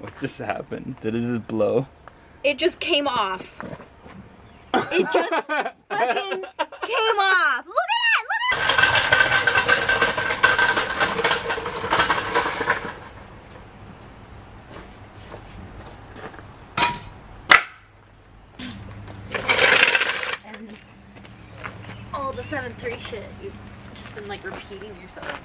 What just happened? Did it just blow? It just came off. It just fucking came off. Look at that! Look at that! And all the 7.3 shit, you've just been like repeating yourself.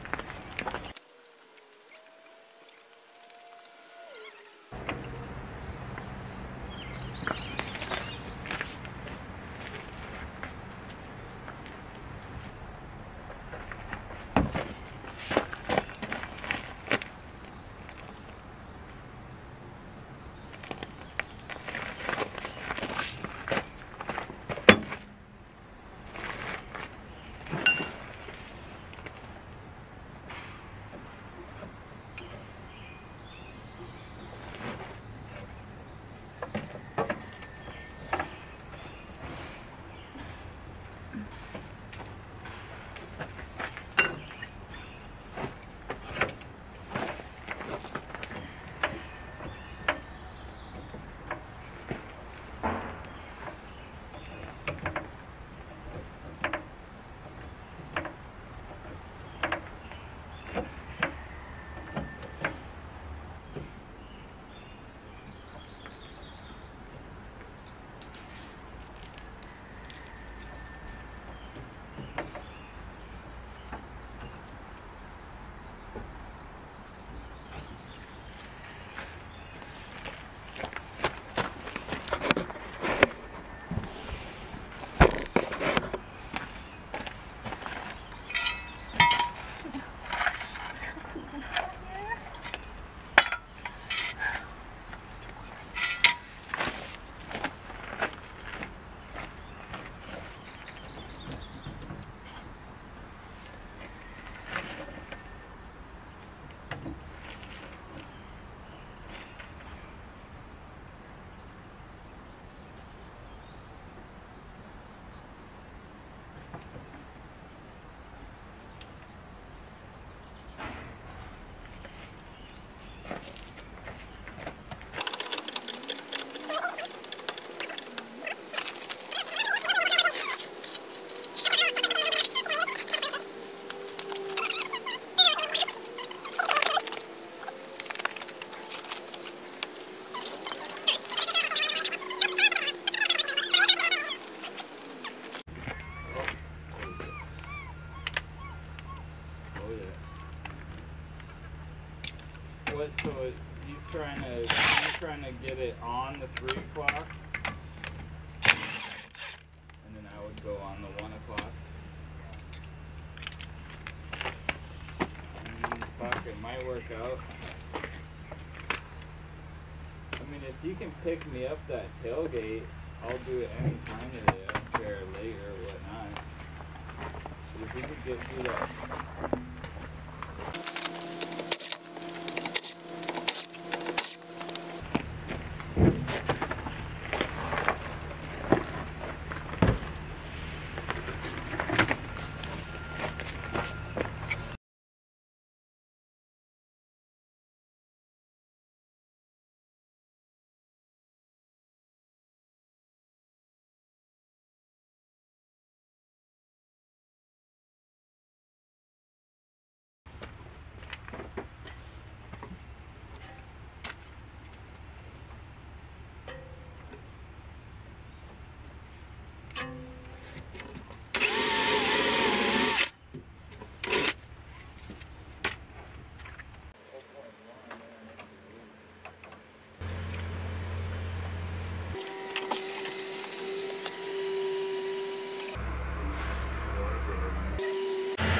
So he's trying to get it on the 3 o'clock, and then I would go on the 1 o'clock. I mean, fuck, it might work out. I mean, if you can pick me up that tailgate, I'll do it any time of the day. I don't care, late or whatnot. But if you could get through that.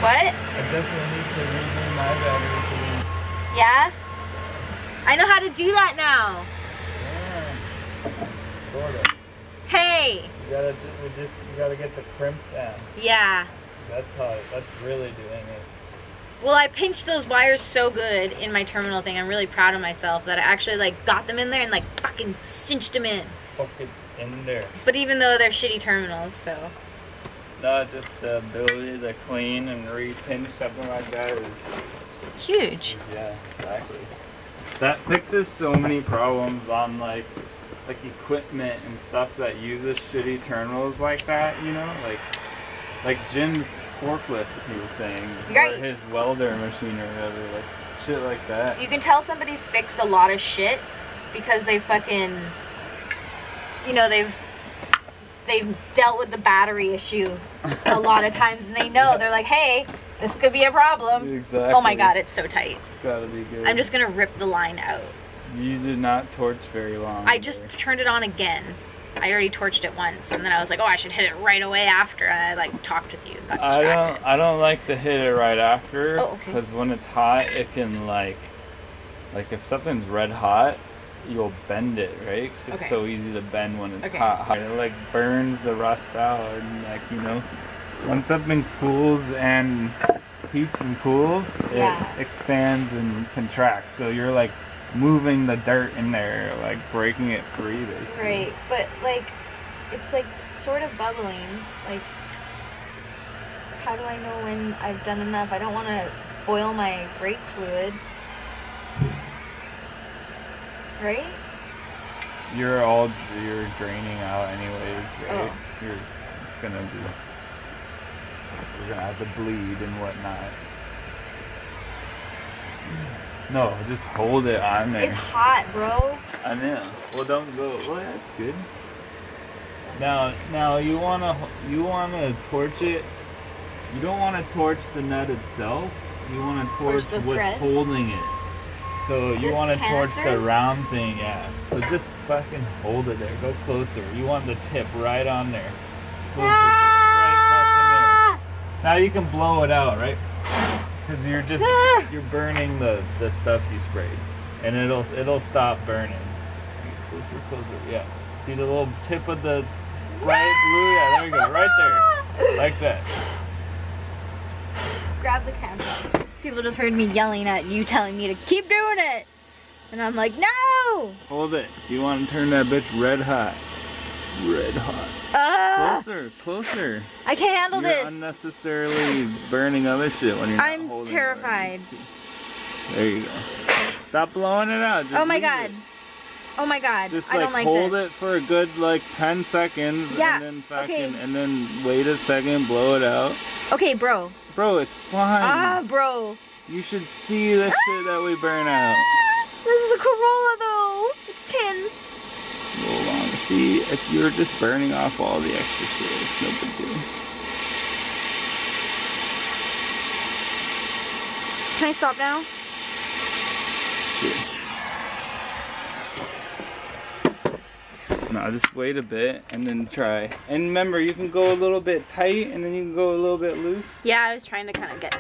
What? I definitely need to redo my battery. Yeah? I know how to do that now. Yeah. Sort of. Hey! You gotta get the crimp down. Yeah. That's really doing it. Well, I pinched those wires so good in my terminal thing. I'm really proud of myself that I actually like got them in there and like fucking cinched them in. Fucking in there. But even though they're shitty terminals, so. No, just the ability to clean and re-pinch something like that is huge. Yeah, exactly. That fixes so many problems on like equipment and stuff that uses shitty turn wheels like that, you know, like Jim's forklift, he was saying, or his welder machine or whatever, like shit like that. You can tell somebody's fixed a lot of shit because they fucking, you know, they've dealt with the battery issue a lot of times, and they know, they're like, hey, this could be a problem. Exactly. Oh my god, it's so tight. It's gotta be good. I'm just gonna rip the line out. You did not torch very long. I just turned it on again. I already torched it once, and then I was like, oh, I should hit it right away after, and I like talked with you. Got distracted. I don't like to hit it right after, because when it's hot, it can like if something's red hot, you'll bend it, right? It's so easy to bend when it's hot. It like burns the rust out, and like, you know, when something cools and heats and cools, it expands and contracts. So you're like moving the dirt in there, like breaking it free, basically. Right, but like, it's like sort of bubbling. Like, how do I know when I've done enough? I don't want to boil my brake fluid, right? You're draining out anyways, right? Oh. You're gonna have to bleed and whatnot. No, just hold it on there. It's hot, bro. I know. Well, don't go. Well, that's good. Now you wanna torch it. You don't wanna torch the nut itself. You wanna torch what's holding it. So you wanna torch the round thing, yeah. So just fucking hold it there. Go closer. You want the tip right on there. Closer, right fucking there. Now you can blow it out, right? Because you're burning the stuff you sprayed, and it'll stop burning. Closer, yeah. See the little tip of the bright blue? Yeah, there you go, right there, like that. Grab the camera. People just heard me yelling at you, telling me to keep doing it, and I'm like, no. Hold it. You want to turn that bitch red hot. Red hot. Closer, closer. I can't handle this. You're unnecessarily burning other shit when you're not holding it. I'm terrified. There you go. Stop blowing it out. Just oh my god. Just like, I don't like hold this. It for a good like 10 seconds and then fucking and then wait a second, blow it out. Okay, bro. Bro, it's fine. Ah, bro. You should see the shit that we burn out. This is a Corolla though. It's tin. See, if you're just burning off all the extra shit, it's no big deal. Can I stop now? Sure. No, just wait a bit and then try. And remember, you can go a little bit tight and then you can go a little bit loose. Yeah, I was trying to kind of get.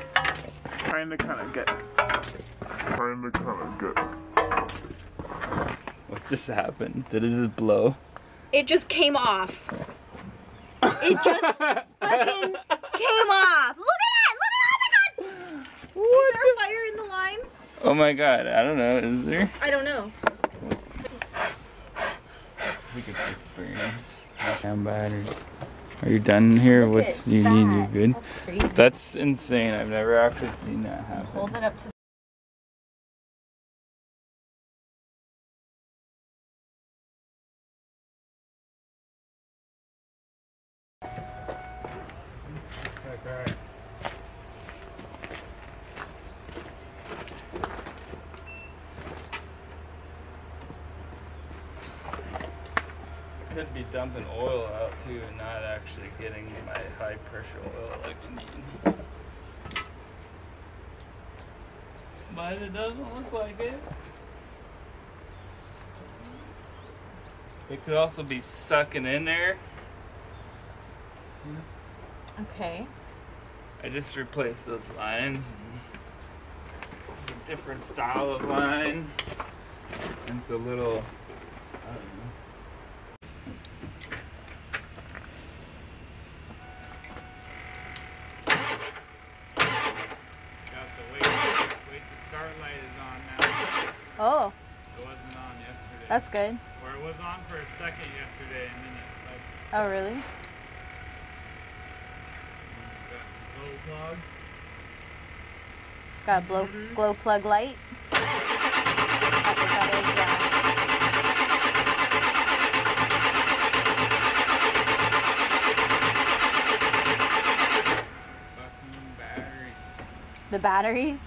What just happened? Did it just blow? It just came off. It just fucking came off. Look at that! Look at that! Oh my god! What? Is there a fire in the line? Oh my god, I don't know. Is there? I don't know. We could just burn down batteries. Are you done here? Look What's you that. Need? You good? That's crazy. That's insane. I've never actually seen that happen. Hold it up to the could be dumping oil out too and not actually getting my high pressure oil like I need. But it doesn't look like it. It could also be sucking in there. Okay. I just replaced those lines. It's a different style of line. And it's a little, I don't know. Oh. It wasn't on yesterday. That's good. Or it was on for a second yesterday and then it like. Oh really? Got a glow plug light. that the cut is down. The batteries?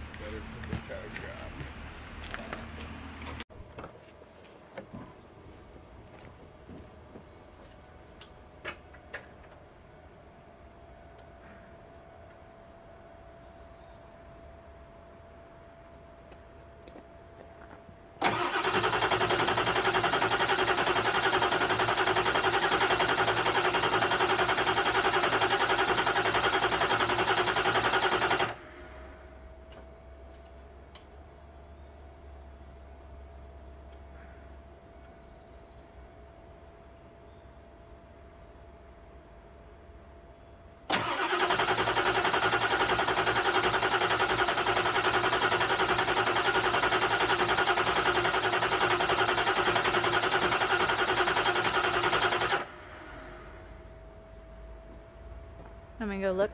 I'm gonna go look.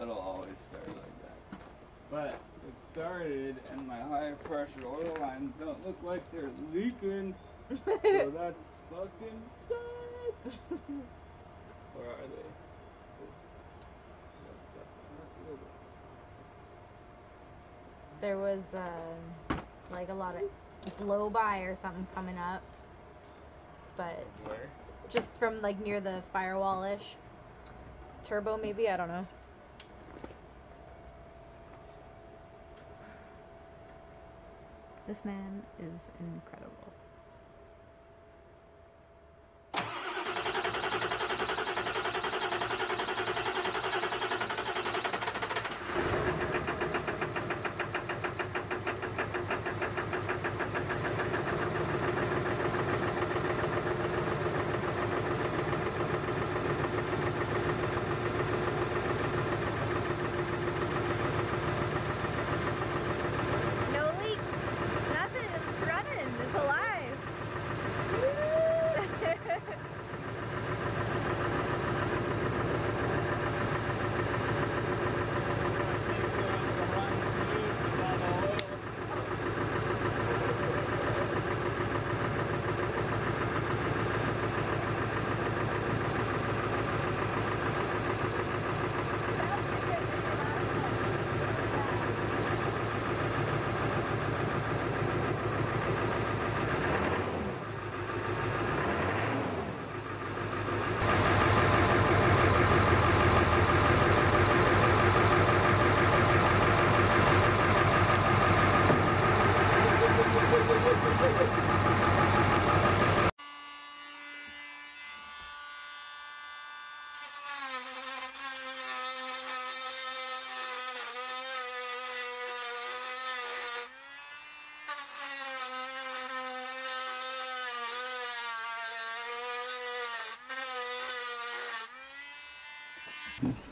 It'll always start like that. But it started and my high pressure oil lines don't look like they're leaking. So that's fucking sucks. Where are they? There was like a lot of blow by or something coming up. But where? Just from like near the firewall-ish. Turbo maybe, I don't know. This man is incredible.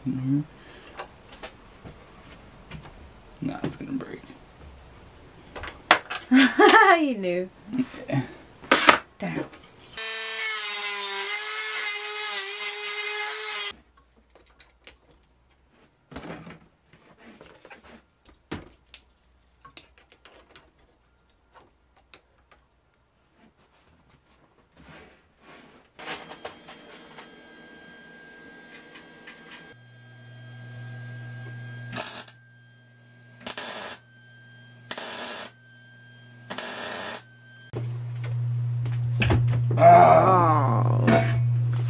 No, nah, it's gonna break. You knew. Yeah. Damn.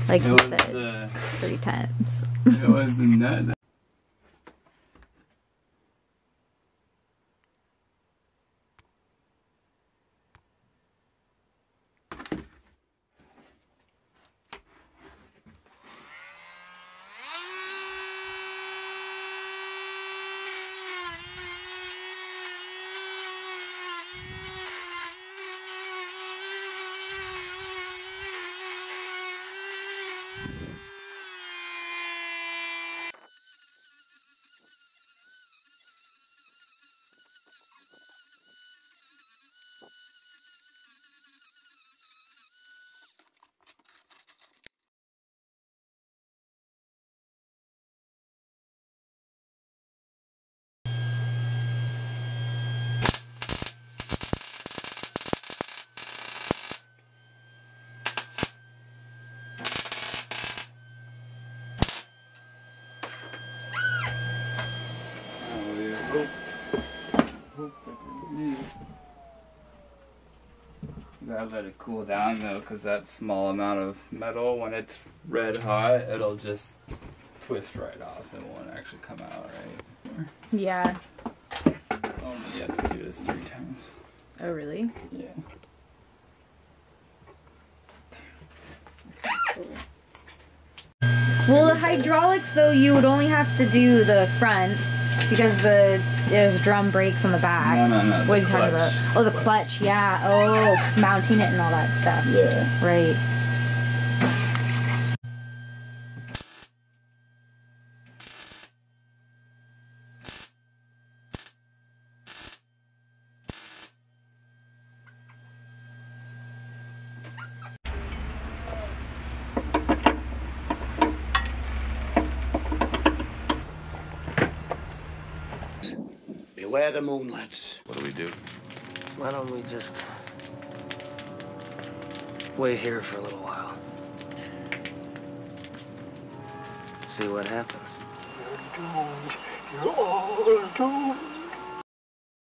Like you said, 3 times. It was the nut. I'll let it cool down though, because that small amount of metal, when it's red hot, it'll just twist right off and it won't actually come out right. Yeah. Only have to do this 3 times. Oh really? Yeah. Cool. Well, the hydraulics though, you would only have to do the front because there's drum brakes on the back. No. What are you talking about? Oh, the clutch. Yeah. Oh, mounting it and all that stuff. Yeah. Right. Beware the moon, lads. What do we do? Why don't we just wait here for a little while? See what happens. You're doomed. You're all doomed.